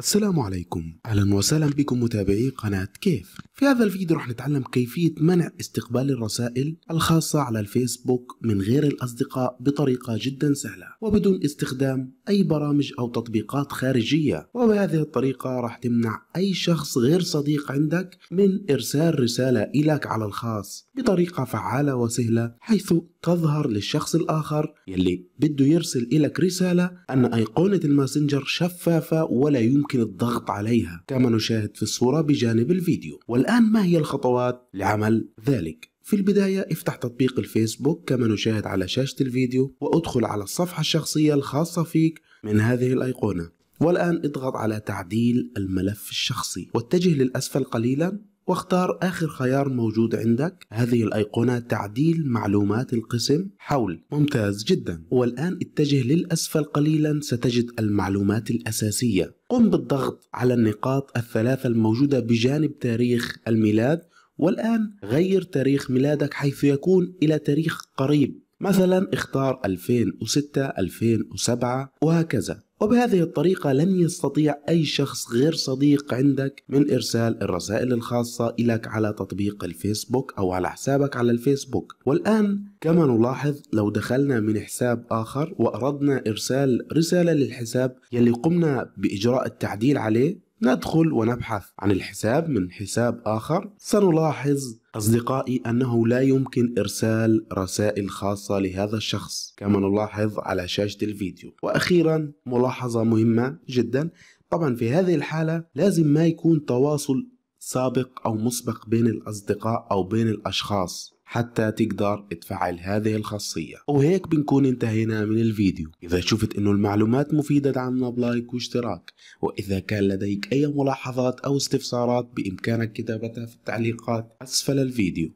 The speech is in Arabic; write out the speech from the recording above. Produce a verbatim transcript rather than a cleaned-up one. السلام عليكم، اهلا وسهلا بكم متابعي قناة كيف. في هذا الفيديو رح نتعلم كيفية منع استقبال الرسائل الخاصة على الفيسبوك من غير الأصدقاء بطريقة جدا سهلة وبدون استخدام أي برامج أو تطبيقات خارجية، وبهذه الطريقة رح تمنع أي شخص غير صديق عندك من إرسال رسالة إليك على الخاص بطريقة فعالة وسهلة، حيث تظهر للشخص الآخر يلي بده يرسل إليك رسالة أن أيقونة الماسنجر شفافة ولا يمكن الضغط عليها كما نشاهد في الصورة بجانب الفيديو. والآن ما هي الخطوات لعمل ذلك؟ في البداية افتح تطبيق الفيسبوك كما نشاهد على شاشة الفيديو، وادخل على الصفحة الشخصية الخاصة فيك من هذه الأيقونة، والآن اضغط على تعديل الملف الشخصي واتجه للأسفل قليلا واختار آخر خيار موجود عندك، هذه الأيقونة تعديل معلومات القسم حول. ممتاز جدا، والآن اتجه للأسفل قليلا ستجد المعلومات الأساسية. قم بالضغط على النقاط الثلاثة الموجودة بجانب تاريخ الميلاد، والآن غير تاريخ ميلادك حيث يكون إلى تاريخ قريب، مثلا اختار ألفين وستة ألفين وسبعة وهكذا. وبهذه الطريقة لن يستطيع أي شخص غير صديق عندك من إرسال الرسائل الخاصة إليك على تطبيق الفيسبوك أو على حسابك على الفيسبوك. والآن كما نلاحظ لو دخلنا من حساب آخر وأردنا إرسال رسالة للحساب يلي قمنا بإجراء التعديل عليه، ندخل ونبحث عن الحساب من حساب آخر، سنلاحظ أصدقائي أنه لا يمكن إرسال رسائل خاصة لهذا الشخص كما نلاحظ على شاشة الفيديو. وأخيرا ملاحظة مهمة جدا، طبعا في هذه الحالة لازم ما يكون تواصل سابق أو مسبق بين الأصدقاء أو بين الأشخاص حتى تقدر تفعل هذه الخاصية. وهيك بنكون انتهينا من الفيديو. إذا شفت إنه المعلومات مفيدة دعمنا بلايك واشتراك، وإذا كان لديك أي ملاحظات أو استفسارات بإمكانك كتابتها في التعليقات أسفل الفيديو.